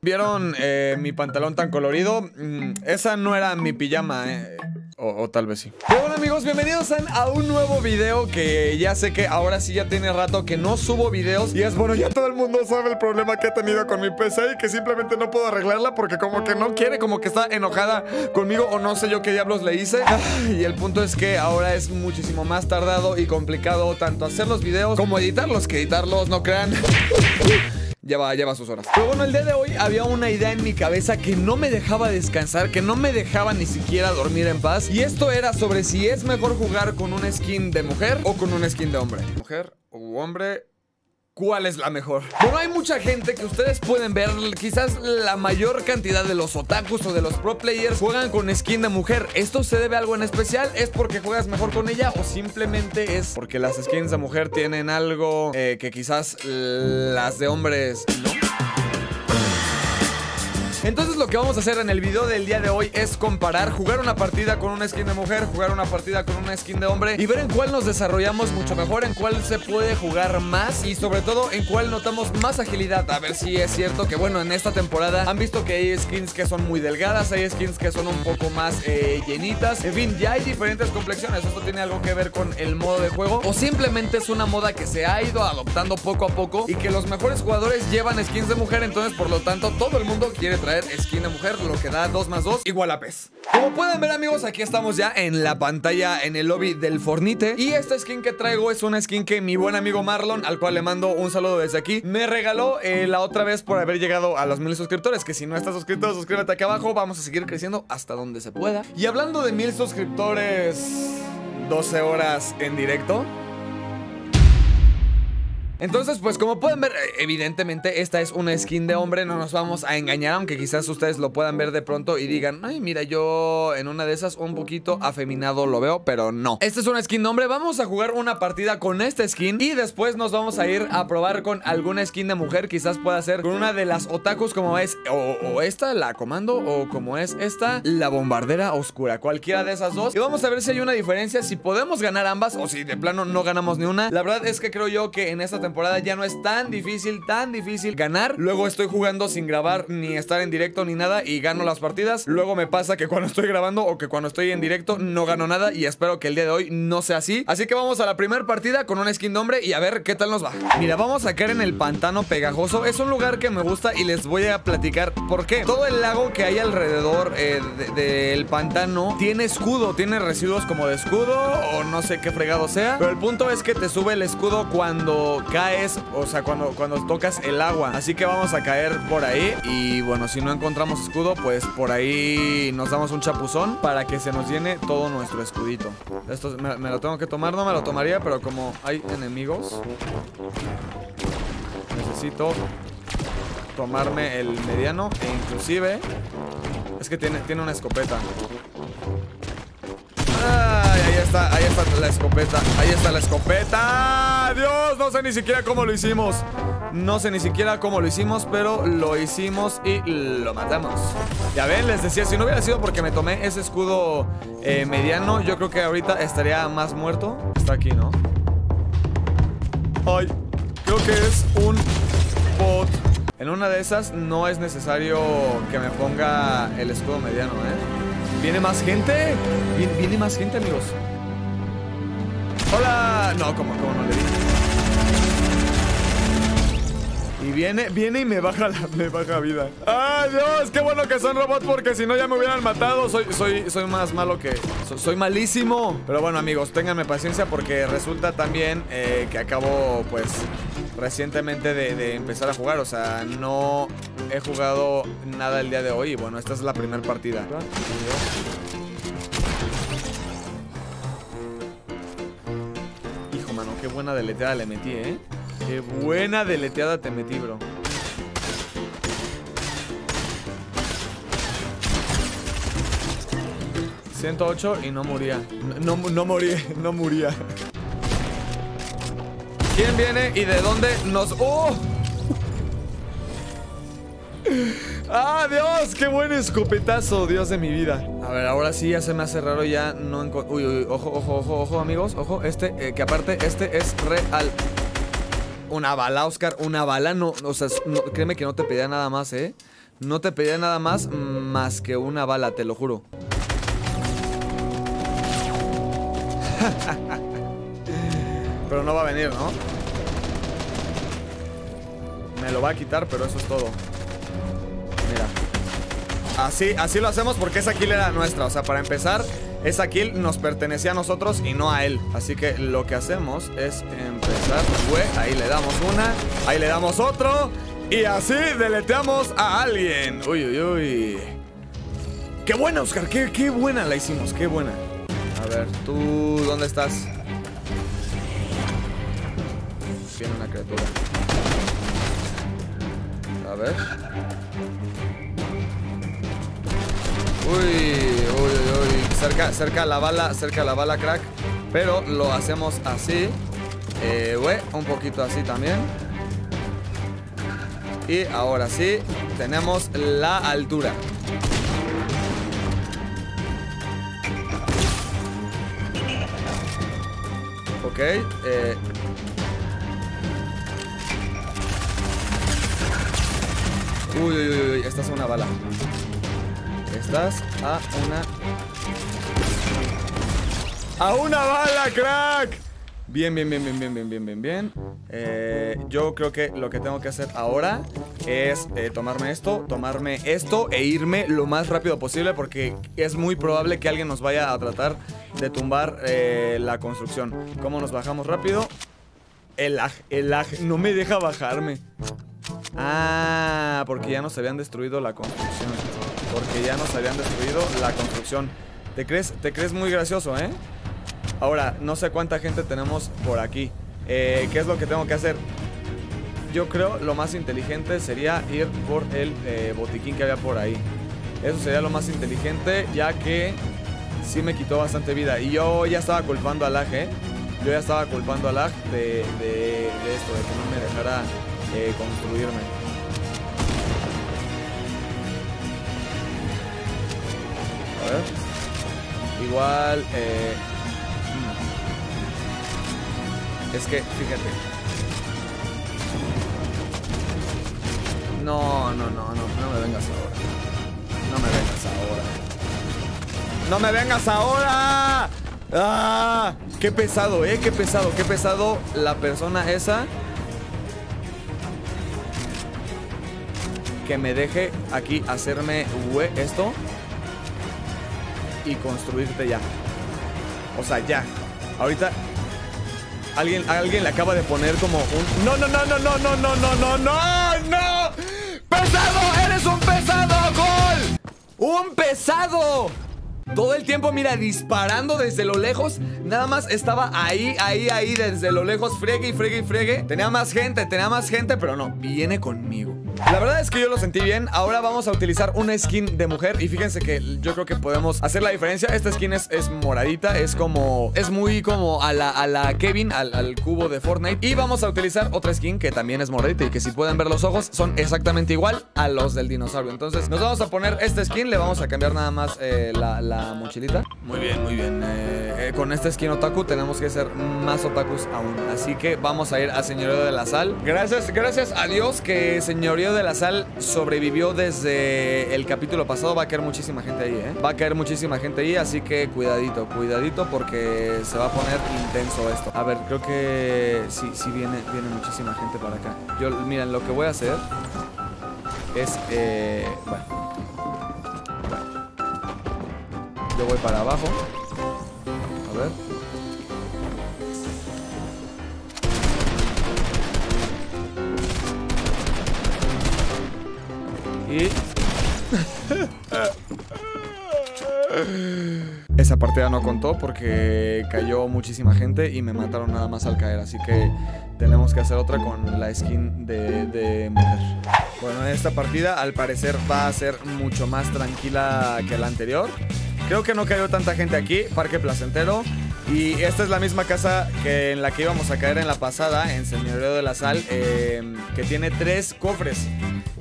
¿Vieron mi pantalón tan colorido? Esa no era mi pijama, o tal vez sí. Pero bueno, amigos, bienvenidos a un nuevo video que ya sé que ahora sí ya tiene rato que no subo videos. Y es bueno, ya todo el mundo sabe el problema que he tenido con mi PC y que simplemente no puedo arreglarla porque como que no quiere, como que está enojada conmigo o no sé yo qué diablos le hice. Y el punto es que ahora es muchísimo más tardado y complicado tanto hacer los videos como editarlos, que editarlos, no crean... Lleva sus horas. Pero bueno, el día de hoy había una idea en mi cabeza que no me dejaba descansar, que no me dejaba ni siquiera dormir en paz. Y esto era sobre si es mejor jugar con un skin de mujer o con un skin de hombre. Mujer o hombre... ¿Cuál es la mejor? Bueno, hay mucha gente que ustedes pueden ver, quizás la mayor cantidad de los otakus o de los pro players juegan con skin de mujer. ¿Esto se debe a algo en especial? ¿Es porque juegas mejor con ella? ¿O simplemente es porque las skins de mujer tienen algo que quizás las de hombres no? Entonces lo que vamos a hacer en el video del día de hoy es comparar, jugar una partida con una skin de mujer, jugar una partida con una skin de hombre y ver en cuál nos desarrollamos mucho mejor, en cuál se puede jugar más y sobre todo en cuál notamos más agilidad. A ver si es cierto que bueno, en esta temporada han visto que hay skins que son muy delgadas, hay skins que son un poco más llenitas. En fin, ya hay diferentes complexiones. Esto tiene algo que ver con el modo de juego o simplemente es una moda que se ha ido adoptando poco a poco y que los mejores jugadores llevan skins de mujer, entonces por lo tanto todo el mundo quiere traer skin de mujer, lo que da 2 más 2 igual a pez. Como pueden ver, amigos, aquí estamos ya en la pantalla, en el lobby del Fortnite. Y esta skin que traigo es una skin que mi buen amigo Marlon, al cual le mando un saludo desde aquí, me regaló la otra vez por haber llegado a los 1000 suscriptores. Que si no estás suscrito, suscríbete acá abajo. Vamos a seguir creciendo hasta donde se pueda. Y hablando de 1000 suscriptores, 12 horas en directo. Entonces, pues como pueden ver, evidentemente esta es una skin de hombre, no nos vamos a engañar, aunque quizás ustedes lo puedan ver de pronto y digan, ay, mira, yo en una de esas un poquito afeminado lo veo, pero no. Esta es una skin de hombre, vamos a jugar una partida con esta skin y después nos vamos a ir a probar con alguna skin de mujer, quizás pueda ser con una de las otakus como es, o esta, la comando, o como es esta, la bombardera oscura, cualquiera de esas dos. Y vamos a ver si hay una diferencia, si podemos ganar ambas o si de plano no ganamos ni una. La verdad es que creo yo que en esta temporada ya no es tan difícil ganar. Luego estoy jugando sin grabar ni estar en directo ni nada y gano las partidas. Luego me pasa que cuando estoy grabando o que cuando estoy en directo no gano nada y espero que el día de hoy no sea así. Así que vamos a la primera partida con un skin de hombre y a ver qué tal nos va. Mira, vamos a caer en el pantano pegajoso. Es un lugar que me gusta y les voy a platicar por qué. Todo el lago que hay alrededor del pantano tiene escudo, tiene residuos como de escudo o no sé qué fregado sea. Pero el punto es que te sube el escudo cuando... caes, o sea, cuando tocas el agua. Así que vamos a caer por ahí. Y bueno, si no encontramos escudo, pues por ahí nos damos un chapuzón para que se nos llene todo nuestro escudito. Esto me lo tengo que tomar, no me lo tomaría, pero como hay enemigos, necesito tomarme el mediano. E inclusive, es que tiene una escopeta. Ay, ahí está la escopeta. Ahí está la escopeta. Dios, no sé ni siquiera cómo lo hicimos. No sé ni siquiera cómo lo hicimos, pero lo hicimos y lo matamos. Ya ven, les decía, si no hubiera sido porque me tomé ese escudo mediano, yo creo que ahorita estaría más muerto. Está aquí, ¿no? Ay, creo que es un bot. En una de esas no es necesario que me ponga el escudo mediano, ¿eh? ¿Viene más gente? ¿Viene más gente, amigos? ¡Hola! No, ¿cómo no le di? Y viene y me baja vida. ¡Ah, Dios! ¡Qué bueno que son robots! Porque si no ya me hubieran matado. Soy más malo que... Soy malísimo. Pero bueno, amigos, ténganme paciencia porque resulta también que acabo, pues... recientemente de empezar a jugar. O sea, no he jugado nada el día de hoy. Y bueno, esta es la primera partida. Hijo, mano, qué buena deleteada le metí, ¿eh? Qué buena deleteada te metí, bro. ...108 y no moría. No moría. ¿Quién viene y de dónde nos...? ¡Oh! ¡Ah, Dios! ¡Qué buen escopetazo! Dios de mi vida. A ver, ahora sí ya se me hace raro. Ya no encuentro... Uy, uy, ojo, ojo, ojo, ojo, amigos. Ojo, que aparte, este es real. Una bala, Oscar, una bala. No, o sea, no, créeme que no te pedía nada más, ¿eh? No te pedía nada más que una bala, te lo juro. Pero no va a venir, ¿no? Me lo va a quitar, pero eso es todo. Mira. Así lo hacemos porque esa kill era nuestra. O sea, para empezar, esa kill nos pertenecía a nosotros y no a él. Así que lo que hacemos es empezar. Ahí le damos una. Ahí le damos otro. Y así deleteamos a alguien. Uy, uy, uy. ¡Qué buena, Oscar! ¡Qué buena la hicimos! ¡Qué buena! A ver, tú... ¿dónde estás? Viene una criatura. A ver. Uy, uy, uy. Cerca la bala, crack. Pero lo hacemos así. Un poquito así también. Y ahora sí, tenemos la altura. Ok, Uy, uy, uy, estás a una bala. Estás a una... ¡A una bala, crack! Bien, bien, bien, bien, bien, bien, bien, bien, bien. Yo creo que lo que tengo que hacer ahora es tomarme esto e irme lo más rápido posible, porque es muy probable que alguien nos vaya a tratar de tumbar la construcción. ¿Cómo nos bajamos rápido? El lag no me deja bajarme. Ah, porque ya nos habían destruido la construcción. Te crees muy gracioso, ¿eh? Ahora, no sé cuánta gente tenemos por aquí. ¿Qué es lo que tengo que hacer? Yo creo lo más inteligente sería ir por el botiquín que había por ahí. Eso sería lo más inteligente, ya que sí me quitó bastante vida. Y yo ya estaba culpando a Lag, ¿eh? Yo ya estaba culpando a Lag de esto, de que no me dejara construirme. A ver. Igual... Es que, fíjate. No me vengas ahora. ¡Ah! Qué pesado, qué pesado la persona esa que me deje aquí hacerme esto y construirte ya. O sea, ya. Ahorita... Alguien le acaba de poner como un... ¡No! ¡Pesado! ¡Eres un pesado! ¡Gol! ¡Un pesado! Todo el tiempo, mira, disparando desde lo lejos. Nada más estaba ahí desde lo lejos. Friegue y friegue. Tenía más gente, pero no, viene conmigo. La verdad es que yo lo sentí bien. Ahora vamos a utilizar una skin de mujer. Y fíjense que yo creo que podemos hacer la diferencia. Esta skin es moradita. Es como... Es muy como a la Kevin, al cubo de Fortnite. Y vamos a utilizar otra skin que también es moradita. Y que si pueden ver los ojos, son exactamente igual a los del dinosaurio. Entonces nos vamos a poner esta skin. Le vamos a cambiar nada más la mochilita. Muy bien, muy bien. Con esta skin otaku tenemos que ser más otakus aún. Así que vamos a ir a Señorío de la Sal. Gracias a Dios que Señorío de la Sal sobrevivió desde el capítulo pasado. Va a caer muchísima gente ahí, ¿eh? Va a caer muchísima gente ahí, así que cuidadito, porque se va a poner intenso esto. A ver, creo que sí viene muchísima gente para acá. Yo, miren, lo que voy a hacer es, yo voy para abajo. A ver. Esa partida no contó porque cayó muchísima gente y me mataron nada más al caer. Así que tenemos que hacer otra con la skin de mujer. Bueno, esta partida al parecer va a ser mucho más tranquila que la anterior. Creo que no cayó tanta gente aquí. Parque Placentero. Y esta es la misma casa que en la que íbamos a caer en la pasada, en Señorío de la Sal, que tiene 3 cofres.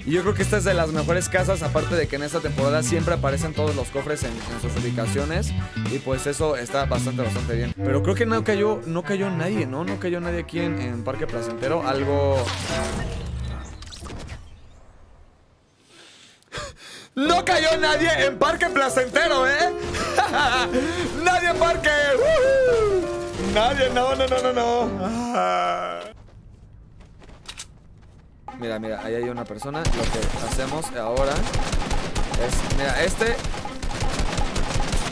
Y yo creo que esta es de las mejores casas, aparte de que en esta temporada siempre aparecen todos los cofres en sus ubicaciones. Y pues eso está bastante bien. Pero creo que no cayó nadie, ¿no? No cayó nadie aquí en Parque Placentero. Algo... ¡No cayó nadie en Parque Placentero, eh! ¡Nadie en Parque! ¡Woohoo! ¡Nadie! No. Mira, ahí hay una persona. Lo que hacemos ahora es... Mira, este...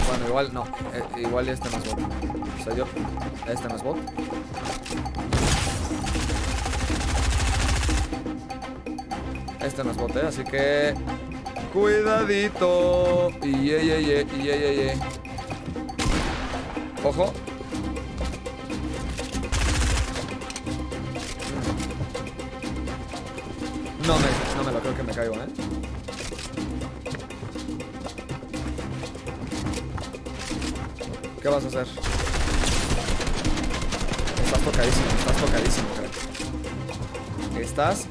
Bueno, igual no. Igual este no es bot. O sea, yo... Este no es bot. Este no es bot, así que... Cuidadito. Ye. Ojo. No me lo creo que me caigo, ¿eh? ¿Qué vas a hacer? Estás tocadísimo, creo. Estás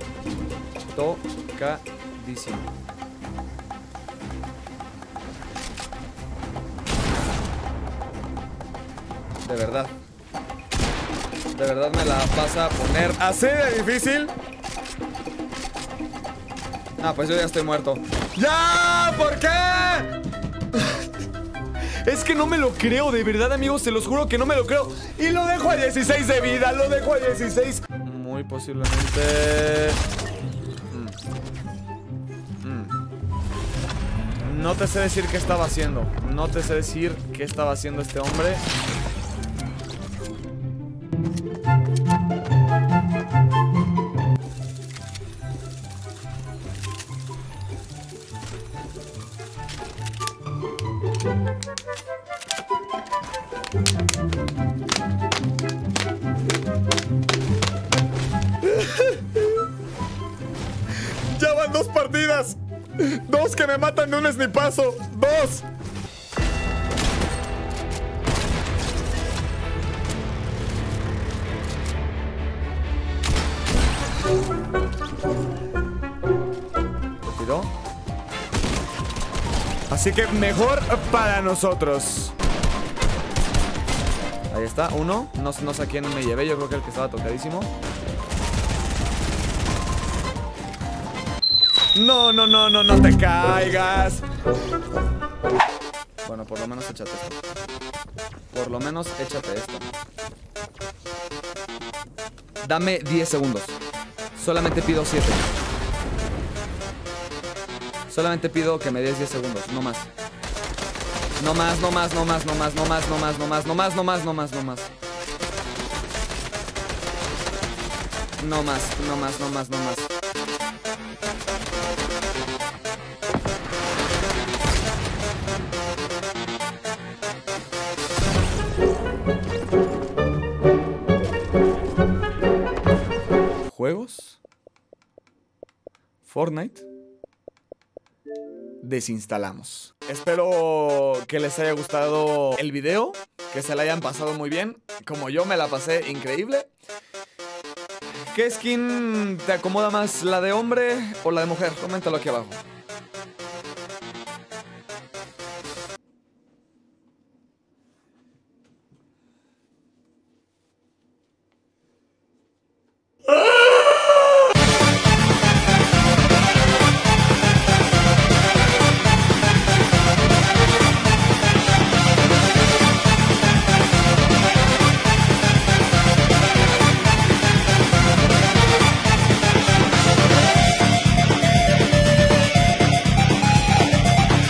tocadísimo. De verdad me la vas a poner así de difícil. Ah, pues yo ya estoy muerto. ¡Ya! ¿Por qué? Es que no me lo creo, de verdad, amigos. Se los juro que no me lo creo. Y lo dejo a 16 de vida, lo dejo a 16. Muy posiblemente... No te sé decir qué estaba haciendo. No te sé decir qué estaba haciendo este hombre. Ya van 2 partidas. 2 que me matan de un snipazo. 2. ¿Lo tiró? Así que mejor para nosotros. Ahí está, uno. No sé a quién me llevé. Yo creo que el que estaba tocadísimo. No te caigas. Bueno, por lo menos échate esto. Dame 10 segundos. Solamente pido 7. Solamente pido que me des 10 segundos, no más. No más. Juegos, Fortnite, desinstalamos. Espero que les haya gustado el video, que se la hayan pasado muy bien, como yo me la pasé increíble. ¿Qué skin te acomoda más, la de hombre o la de mujer? Coméntalo aquí abajo.